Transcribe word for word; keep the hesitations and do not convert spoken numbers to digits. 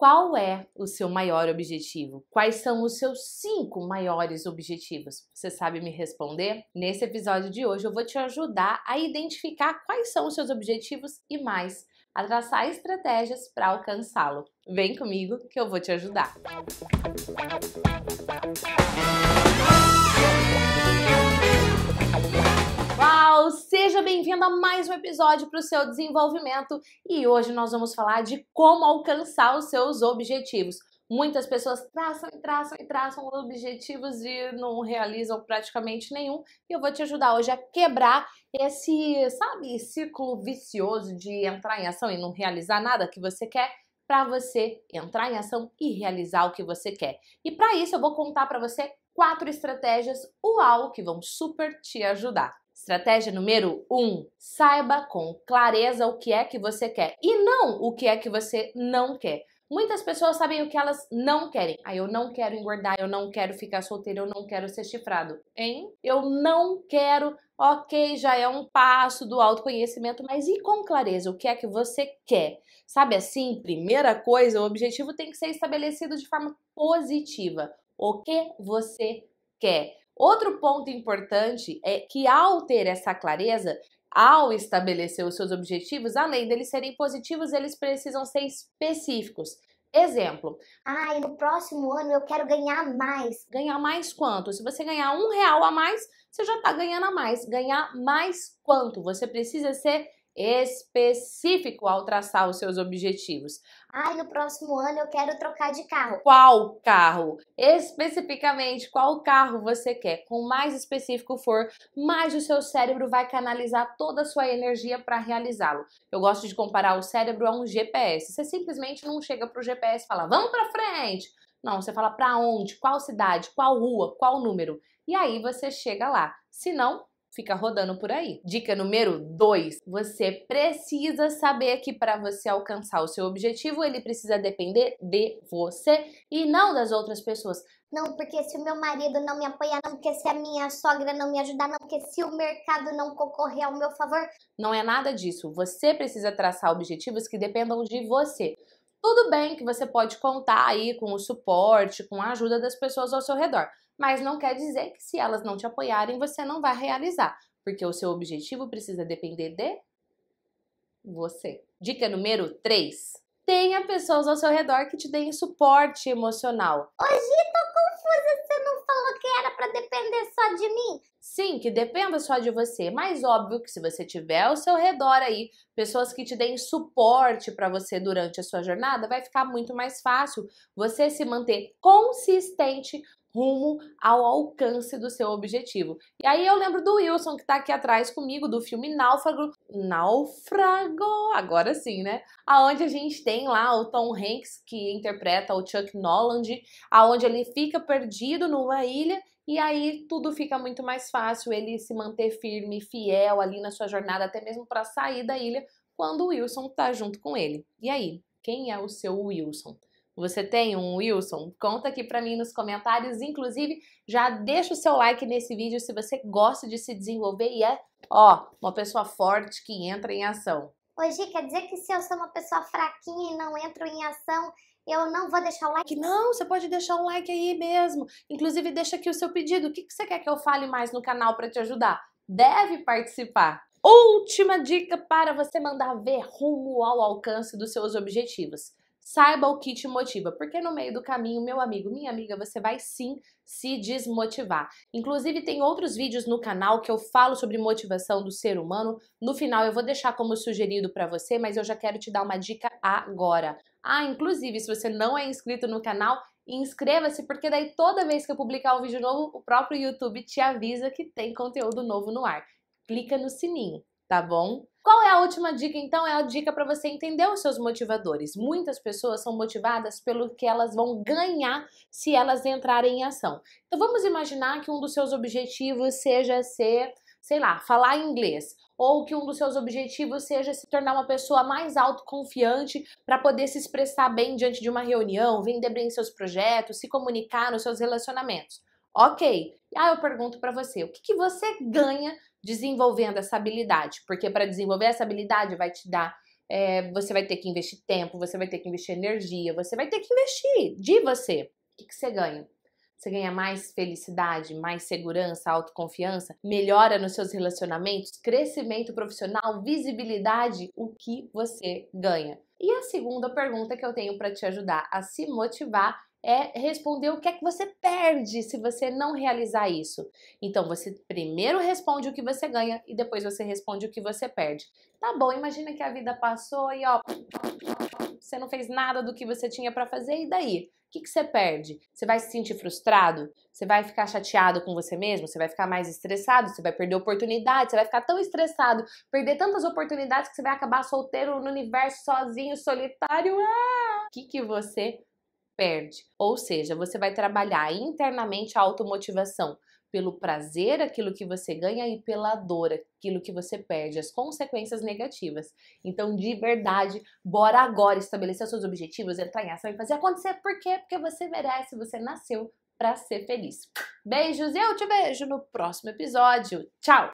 Qual é o seu maior objetivo? Quais são os seus cinco maiores objetivos? Você sabe me responder? Nesse episódio de hoje eu vou te ajudar a identificar quais são os seus objetivos e mais, a traçar estratégias para alcançá-lo. Vem comigo que eu vou te ajudar. Uau! Seja bem-vindo a mais um episódio para o seu desenvolvimento e hoje nós vamos falar de como alcançar os seus objetivos. Muitas pessoas traçam e traçam e traçam objetivos e não realizam praticamente nenhum. E eu vou te ajudar hoje a quebrar esse, sabe, ciclo vicioso de entrar em ação e não realizar nada que você quer, para você entrar em ação e realizar o que você quer. E para isso eu vou contar para você quatro estratégias uau que vão super te ajudar. Estratégia número um, saiba com clareza o que é que você quer e não o que é que você não quer. Muitas pessoas sabem o que elas não querem. Ah, eu não quero engordar, eu não quero ficar solteiro, eu não quero ser chifrado, hein? Eu não quero, ok, já é um passo do autoconhecimento, mas e com clareza, o que é que você quer? Sabe assim, primeira coisa, o objetivo tem que ser estabelecido de forma positiva. O que você quer? Outro ponto importante é que ao ter essa clareza, ao estabelecer os seus objetivos, além deles serem positivos, eles precisam ser específicos. Exemplo. Ah, no próximo ano eu quero ganhar mais. Ganhar mais quanto? Se você ganhar um real a mais, você já está ganhando a mais. Ganhar mais quanto? Você precisa ser específico ao traçar os seus objetivos. Ai, no próximo ano eu quero trocar de carro. Qual carro? Especificamente, qual carro você quer? Quanto mais específico for, mais o seu cérebro vai canalizar toda a sua energia para realizá-lo. Eu gosto de comparar o cérebro a um G P S. Você simplesmente não chega pro G P S e fala, vamos para frente. Não, você fala para onde, qual cidade, qual rua, qual número. E aí você chega lá. Se não, fica rodando por aí. Dica número dois. Você precisa saber que para você alcançar o seu objetivo, ele precisa depender de você e não das outras pessoas. Não, porque se o meu marido não me apoiar, não, porque se a minha sogra não me ajudar, não, porque se o mercado não concorrer ao meu favor. Não é nada disso. Você precisa traçar objetivos que dependam de você. Tudo bem que você pode contar aí com o suporte, com a ajuda das pessoas ao seu redor, mas não quer dizer que se elas não te apoiarem, você não vai realizar, porque o seu objetivo precisa depender de você. Dica número três. Tenha pessoas ao seu redor que te deem suporte emocional. Hoje tô confusa, você não falou que era pra depender só de mim? Sim, que dependa só de você, mas óbvio que se você tiver ao seu redor aí pessoas que te deem suporte para você durante a sua jornada, vai ficar muito mais fácil você se manter consistente rumo ao alcance do seu objetivo. E aí eu lembro do Wilson, que tá aqui atrás comigo, do filme Náufrago. Náufrago, agora sim, né? Aonde a gente tem lá o Tom Hanks, que interpreta o Chuck Noland, aonde ele fica perdido numa ilha. E aí tudo fica muito mais fácil, ele se manter firme, fiel ali na sua jornada, até mesmo para sair da ilha, quando o Wilson tá junto com ele. E aí, quem é o seu Wilson? Você tem um Wilson? Conta aqui pra mim nos comentários, inclusive já deixa o seu like nesse vídeo se você gosta de se desenvolver e é, ó, uma pessoa forte que entra em ação. Hoje quer dizer que se eu sou uma pessoa fraquinha e não entro em ação, eu não vou deixar o like? Não, você pode deixar um like aí mesmo. Inclusive, deixa aqui o seu pedido. O que você quer que eu fale mais no canal para te ajudar? Deve participar. Última dica para você mandar ver rumo ao alcance dos seus objetivos. Saiba o que te motiva, porque no meio do caminho, meu amigo, minha amiga, você vai sim se desmotivar. Inclusive, tem outros vídeos no canal que eu falo sobre motivação do ser humano. No final, eu vou deixar como sugerido para você, mas eu já quero te dar uma dica agora. Ah, inclusive, se você não é inscrito no canal, inscreva-se, porque daí toda vez que eu publicar um vídeo novo, o próprio YouTube te avisa que tem conteúdo novo no ar. Clica no sininho, tá bom? Qual é a última dica, então? É a dica para você entender os seus motivadores. Muitas pessoas são motivadas pelo que elas vão ganhar se elas entrarem em ação. Então vamos imaginar que um dos seus objetivos seja ser, sei lá, falar inglês. Ou que um dos seus objetivos seja se tornar uma pessoa mais autoconfiante para poder se expressar bem diante de uma reunião, vender bem seus projetos, se comunicar nos seus relacionamentos. Ok, aí eu pergunto para você, o que, que você ganha desenvolvendo essa habilidade? Porque para desenvolver essa habilidade vai te dar é, você vai ter que investir tempo, você vai ter que investir energia, você vai ter que investir de você. O que, que você ganha? Você ganha mais felicidade, mais segurança, autoconfiança, melhora nos seus relacionamentos, crescimento profissional, visibilidade, o que você ganha? E a segunda pergunta que eu tenho para te ajudar a se motivar é responder o que é que você perde se você não realizar isso. Então você primeiro responde o que você ganha e depois você responde o que você perde. Tá bom, imagina que a vida passou e ó, você não fez nada do que você tinha para fazer e daí? O que, que você perde? Você vai se sentir frustrado? Você vai ficar chateado com você mesmo? Você vai ficar mais estressado? Você vai perder oportunidades? Você vai ficar tão estressado, perder tantas oportunidades que você vai acabar solteiro no universo, sozinho, solitário? Ah! O que, que você perde? Ou seja, você vai trabalhar internamente a automotivação pelo prazer, aquilo que você ganha, e pela dor, aquilo que você perde, as consequências negativas. Então, de verdade, bora agora estabelecer os seus objetivos, entrar em ação e fazer acontecer. Por quê? Porque você merece, você nasceu pra ser feliz. Beijos e eu te vejo no próximo episódio. Tchau!